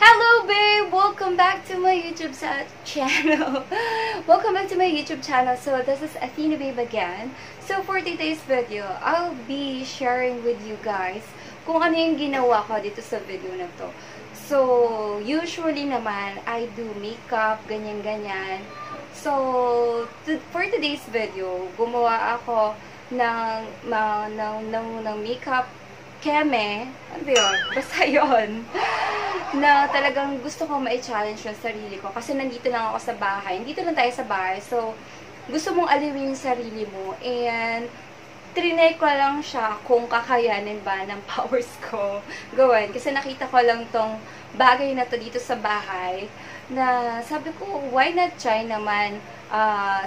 Hello babe, welcome back to my YouTube channel. Welcome back to my YouTube channel. So this is Athena Beyb again. So for today's video, I'll be sharing with you guys kung ano yung ginawa ko dito sa video na to. So usually naman I do makeup, ganyan-ganyan. So, for today's video, gumawa ako ng makeup keme. Ano ba yun? Basta yun. Na talagang gusto ko ma-challenge yung sarili ko. Kasi nandito lang ako sa bahay. Nandito lang tayo sa bahay. So, gusto mong aliwin yung sarili mo. And, trinay ko lang siya kung kakayanin ba ng powers ko gawin. Kasi nakita ko lang tong bagay na to dito sa bahay. Na sabi ko, why not try naman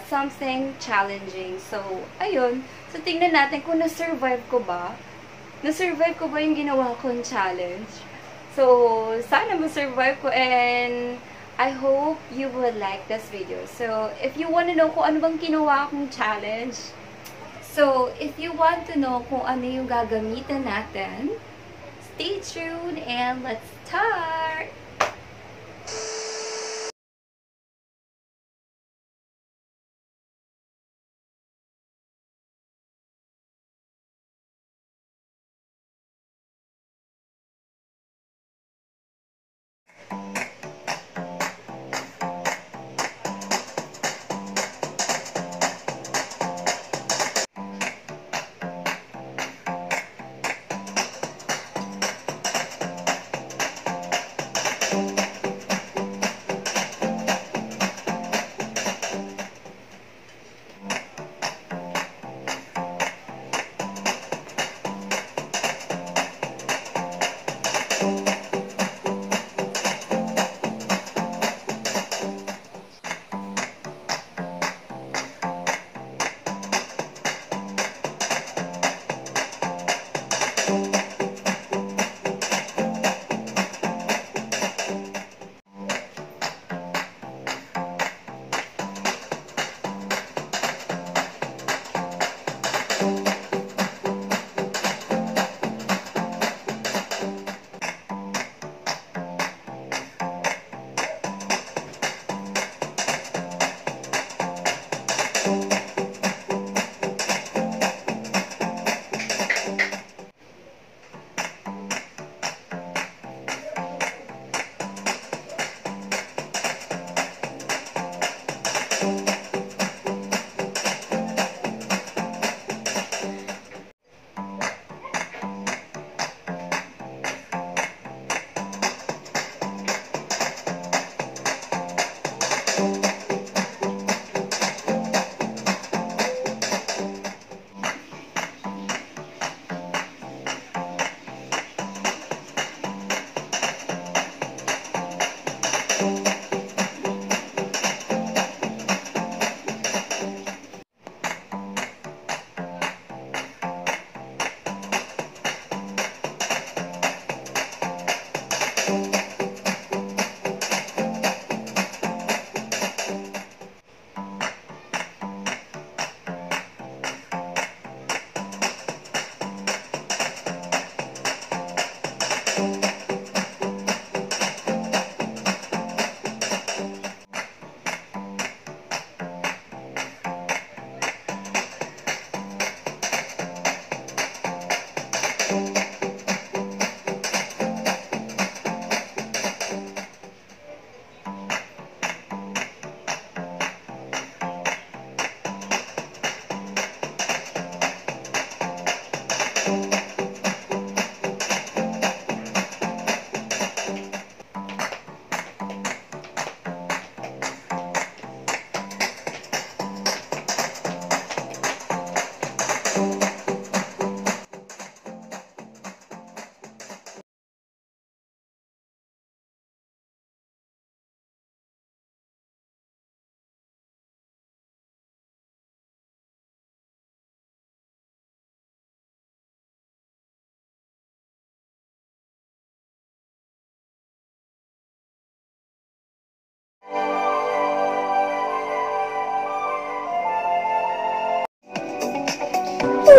something challenging. So, ayun. So, tingnan natin kung na-survive ko ba. Na-survive ko ba yung ginawa kong challenge. So, sana ma-survive ko and I hope you will like this video. So, if you wanna know kung ano bang ginawa kong challenge, so, if you want to know kung ano yung gagamitan natin, stay tuned and let's start!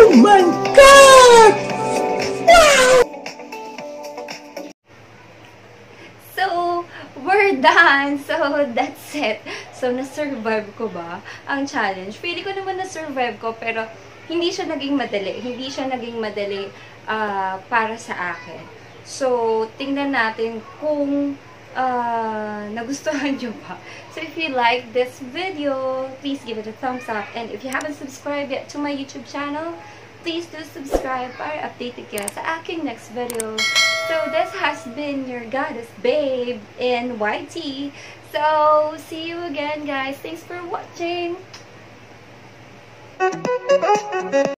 Oh my God! Wow! So, we're done! So, that's it. So, na-survive ko ba ang challenge? Feeling ko naman na-survive ko, pero hindi siya naging madali. Hindi siya naging madali para sa akin. So, tingnan natin kung nagustuhan nyo ba. So if you like this video, please give it a thumbs up, and if you haven't subscribed yet to my YouTube channel, please do subscribe para updated kayo sa aking next video. So this has been your goddess Babe in YT. So see you again guys. Thanks for watching.